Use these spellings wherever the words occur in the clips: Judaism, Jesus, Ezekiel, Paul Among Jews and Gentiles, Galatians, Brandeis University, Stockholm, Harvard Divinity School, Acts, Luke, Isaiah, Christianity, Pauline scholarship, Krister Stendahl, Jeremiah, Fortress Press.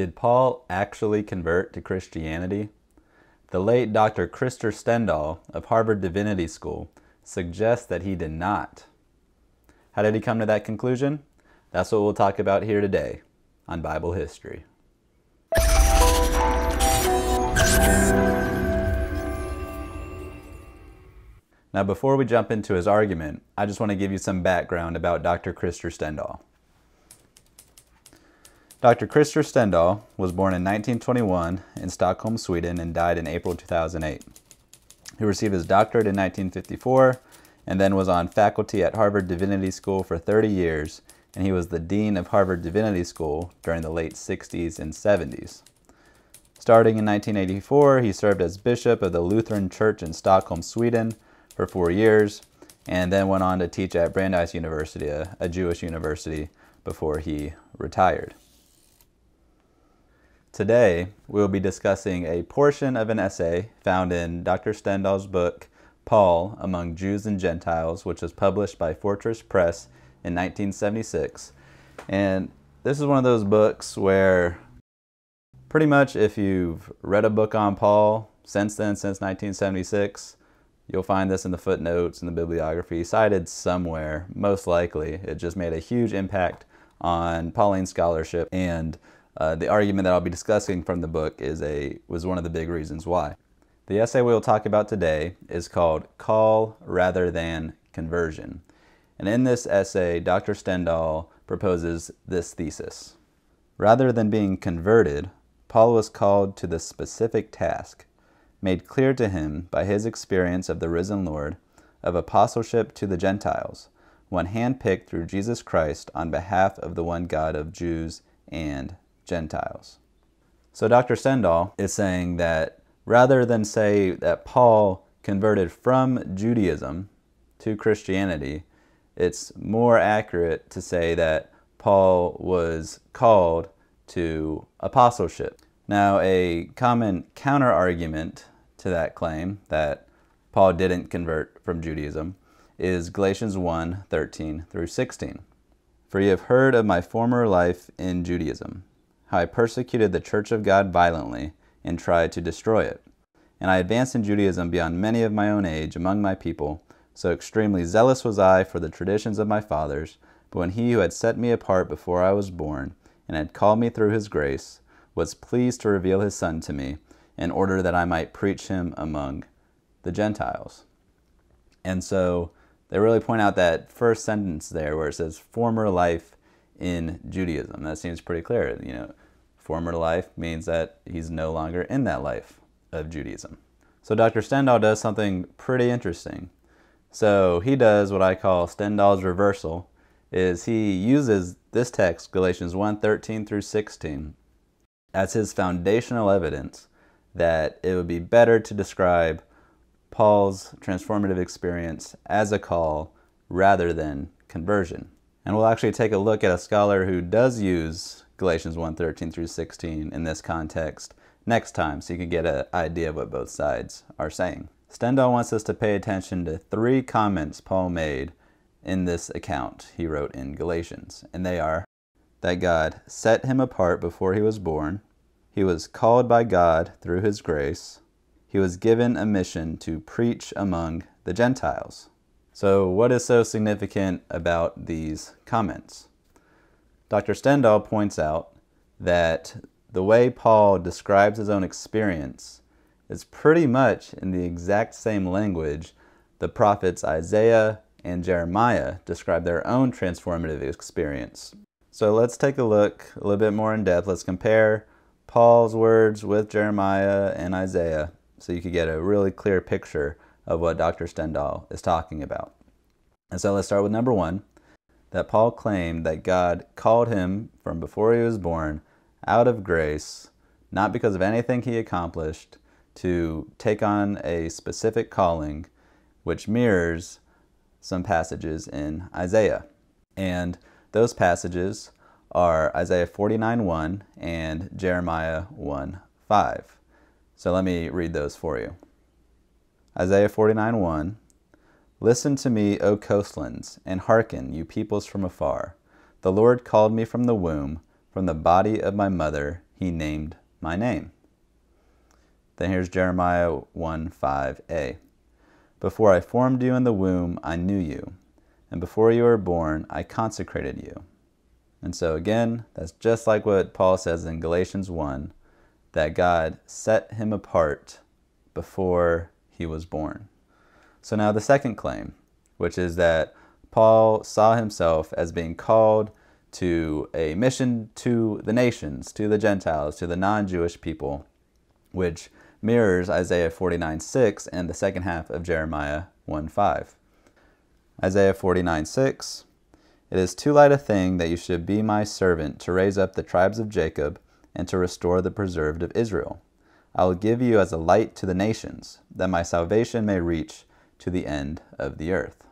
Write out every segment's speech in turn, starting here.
Did Paul actually convert to Christianity? The late Dr. Krister Stendahl of Harvard Divinity School suggests that he did not. How did he come to that conclusion? That's what we'll talk about here today on Bible History. Now, before we jump into his argument, I just want to give you some background about Dr. Krister Stendahl. Dr. Krister Stendahl was born in 1921 in Stockholm, Sweden, and died in April 2008. He received his doctorate in 1954 and then was on faculty at Harvard Divinity School for 30 years, and he was the dean of Harvard Divinity School during the late 60s and 70s. Starting in 1984, he served as bishop of the Lutheran Church in Stockholm, Sweden for 4 years, and then went on to teach at Brandeis University, a Jewish university, before he retired. Today, we will be discussing a portion of an essay found in Dr. Stendahl's book, Paul Among Jews and Gentiles, which was published by Fortress Press in 1976. And this is one of those books where pretty much if you've read a book on Paul since then, since 1976, you'll find this in the footnotes and the bibliography cited somewhere, most likely. It just made a huge impact on Pauline scholarship, and the argument that I'll be discussing from the book was one of the big reasons why. The essay we'll talk about today is called Call Rather Than Conversion. And in this essay, Dr. Stendahl proposes this thesis. Rather than being converted, Paul was called to the specific task, made clear to him by his experience of the risen Lord, of apostleship to the Gentiles, one handpicked through Jesus Christ on behalf of the one God of Jews and Gentiles. So Dr. Stendahl is saying that rather than say that Paul converted from Judaism to Christianity, it's more accurate to say that Paul was called to apostleship. Now, a common counter-argument to that claim that Paul didn't convert from Judaism is Galatians 1:13-16. For you have heard of my former life in Judaism, how I persecuted the church of God violently and tried to destroy it. And I advanced in Judaism beyond many of my own age among my people, so extremely zealous was I for the traditions of my fathers. But when he who had set me apart before I was born, and had called me through his grace, was pleased to reveal his Son to me, in order that I might preach him among the Gentiles. And so they really point out that first sentence there where it says, former life in Judaism. That seems pretty clear. You know, former life means that he's no longer in that life of Judaism. So Dr. Stendahl does something pretty interesting. So he does what I call Stendahl's reversal, is he uses this text, Galatians 1:13-16, as his foundational evidence that it would be better to describe Paul's transformative experience as a call rather than conversion. And we'll actually take a look at a scholar who does use Galatians 1:13-16 in this context next time, so you can get an idea of what both sides are saying. Stendahl wants us to pay attention to three comments Paul made in this account he wrote in Galatians, and they are that God set him apart before he was born, he was called by God through his grace, he was given a mission to preach among the Gentiles. So what is so significant about these comments? Dr. Stendahl points out that the way Paul describes his own experience is pretty much in the exact same language the prophets Isaiah and Jeremiah describe their own transformative experience. So let's take a look a little bit more in depth. Let's compare Paul's words with Jeremiah and Isaiah so you can get a really clear picture of what Dr. Stendahl is talking about. And so let's start with number one, that Paul claimed that God called him from before he was born out of grace, not because of anything he accomplished, to take on a specific calling, which mirrors some passages in Isaiah. And those passages are Isaiah 49:1 and Jeremiah 1:5. So let me read those for you. Isaiah 49:1, listen to me, O coastlands, and hearken, you peoples from afar. The Lord called me from the womb, from the body of my mother, he named my name. Then here's Jeremiah 1:5a. Before I formed you in the womb, I knew you, and before you were born, I consecrated you. And so again, that's just like what Paul says in Galatians 1, that God set him apart before he was born. So now the second claim, which is that Paul saw himself as being called to a mission to the nations, to the Gentiles, to the non-Jewish people, which mirrors Isaiah 49:6 and the second half of Jeremiah 1:5. Isaiah 49:6, it is too light a thing that you should be my servant to raise up the tribes of Jacob and to restore the preserved of Israel. I will give you as a light to the nations, that my salvation may reach to the end of the earth.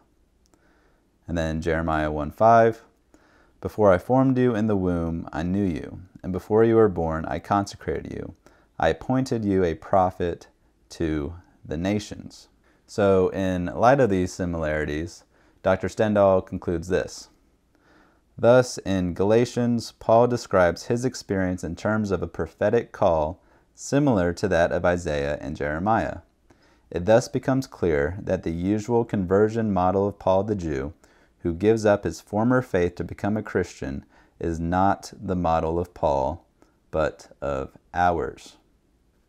And then Jeremiah 1:5, before I formed you in the womb, I knew you, and before you were born, I consecrated you. I appointed you a prophet to the nations. So in light of these similarities, Dr. Stendahl concludes this. Thus, in Galatians, Paul describes his experience in terms of a prophetic call similar to that of Isaiah and Jeremiah. It thus becomes clear that the usual conversion model of Paul the Jew, who gives up his former faith to become a Christian, is not the model of Paul, but of ours.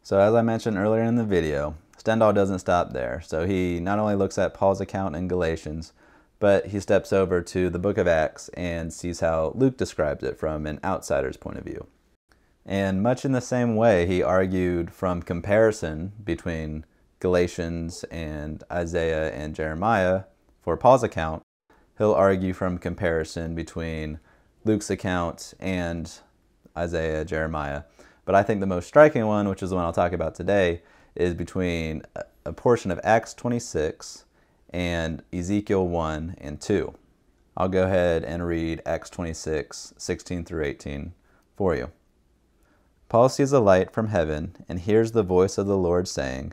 So as I mentioned earlier in the video, Stendahl doesn't stop there. So he not only looks at Paul's account in Galatians, but he steps over to the book of Acts and sees how Luke describes it from an outsider's point of view. And much in the same way, he argued from comparison between Galatians and Isaiah and Jeremiah for Paul's account, he'll argue from comparison between Luke's account and Isaiah, Jeremiah. But I think the most striking one, which is the one I'll talk about today, is between a portion of Acts 26 and Ezekiel 1 and 2. I'll go ahead and read Acts 26, 16 through 18 for you. Paul sees a light from heaven and hears the voice of the Lord saying,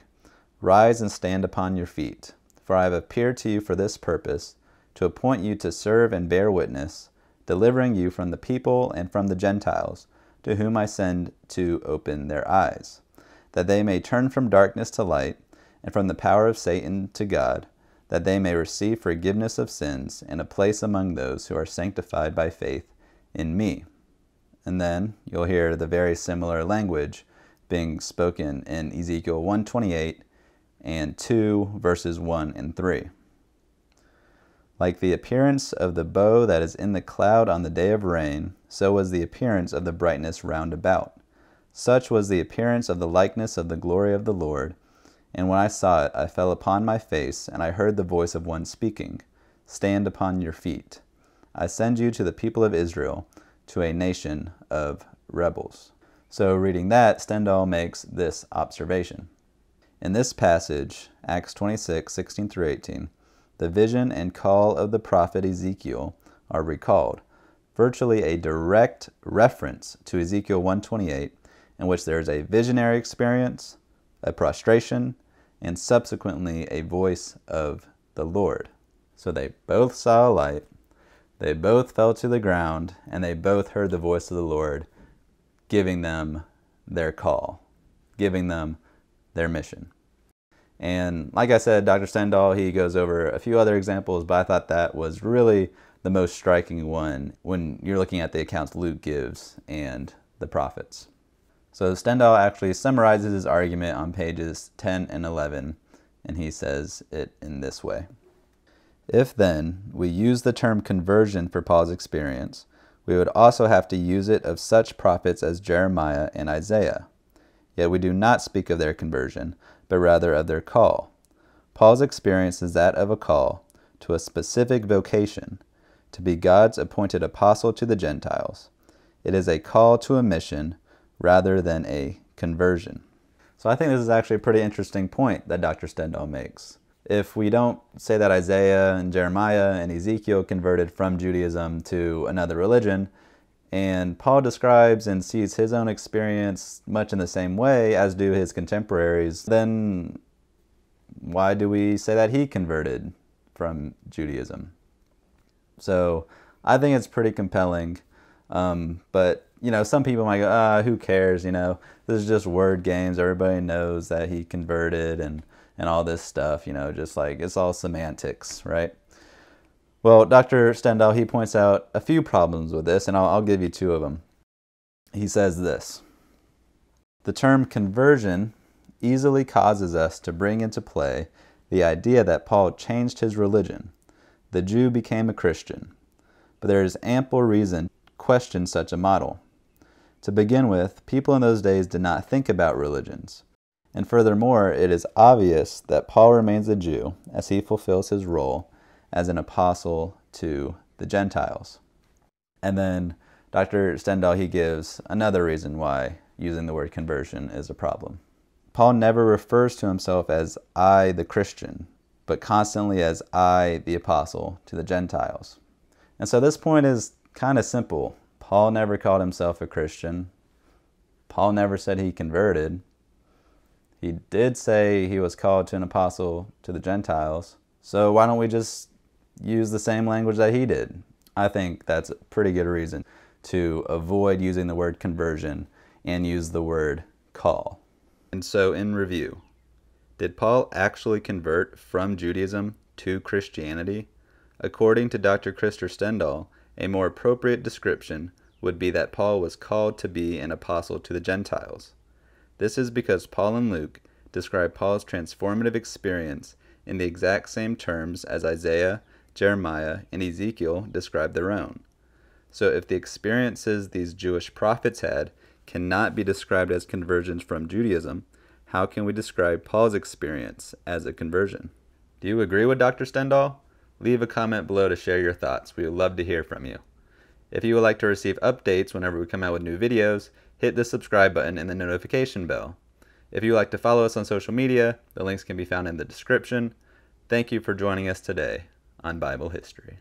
Rise and stand upon your feet, for I have appeared to you for this purpose, to appoint you to serve and bear witness, delivering you from the people and from the Gentiles, to whom I send to open their eyes, that they may turn from darkness to light, and from the power of Satan to God, that they may receive forgiveness of sins and a place among those who are sanctified by faith in me. And then you'll hear the very similar language being spoken in Ezekiel 1:28 and 2 verses 1 and 3. Like the appearance of the bow that is in the cloud on the day of rain, so was the appearance of the brightness round about. Such was the appearance of the likeness of the glory of the Lord. And when I saw it, I fell upon my face, and I heard the voice of one speaking, Stand upon your feet. I send you to the people of Israel, to a nation of rebels. So reading that, Stendahl makes this observation. In this passage, Acts 26, 16 through 18, the vision and call of the prophet Ezekiel are recalled, virtually a direct reference to Ezekiel 1:28, in which there is a visionary experience, a prostration, and subsequently a voice of the Lord. So they both saw a light, they both fell to the ground, and they both heard the voice of the Lord giving them their call, giving them their mission. And like I said, Dr. Stendahl, he goes over a few other examples, but I thought that was really the most striking one when you're looking at the accounts Luke gives and the prophets. So Stendahl actually summarizes his argument on pages 10 and 11, and he says it in this way. If then we use the term conversion for Paul's experience, we would also have to use it of such prophets as Jeremiah and Isaiah. Yet we do not speak of their conversion, but rather of their call. Paul's experience is that of a call to a specific vocation, to be God's appointed apostle to the Gentiles. It is a call to a mission rather than a conversion. So I think this is actually a pretty interesting point that Dr. Stendahl makes. If we don't say that Isaiah and Jeremiah and Ezekiel converted from Judaism to another religion, and Paul describes and sees his own experience much in the same way as do his contemporaries, then why do we say that he converted from Judaism? So I think it's pretty compelling, but you know, some people might go, who cares, you know, this is just word games. Everybody knows that he converted and all this stuff, you know, just like it's all semantics, right? Well, Dr. Stendahl, he points out a few problems with this, and I'll give you two of them. He says this: the term conversion easily causes us to bring into play the idea that Paul changed his religion. The Jew became a Christian. But there is ample reason to question such a model. To begin with, people in those days did not think about religions. And furthermore, it is obvious that Paul remains a Jew as he fulfills his role as an apostle to the Gentiles. And then Dr. Stendahl, he gives another reason why using the word conversion is a problem. Paul never refers to himself as I the Christian, but constantly as I the apostle to the Gentiles. And so this point is kind of simple. Paul never called himself a Christian. Paul never said he converted. He did say he was called to an apostle to the Gentiles. So why don't we just use the same language that he did? I think that's a pretty good reason to avoid using the word conversion and use the word call. And so in review, did Paul actually convert from Judaism to Christianity? According to Dr. Krister Stendahl, a more appropriate description would be that Paul was called to be an apostle to the Gentiles. This is because Paul and Luke describe Paul's transformative experience in the exact same terms as Isaiah, Jeremiah, and Ezekiel describe their own. So if the experiences these Jewish prophets had cannot be described as conversions from Judaism, how can we describe Paul's experience as a conversion? Do you agree with Dr. Stendahl? Leave a comment below to share your thoughts. We would love to hear from you. If you would like to receive updates whenever we come out with new videos, hit the subscribe button and the notification bell. If you would like to follow us on social media, the links can be found in the description. Thank you for joining us today on Bible History.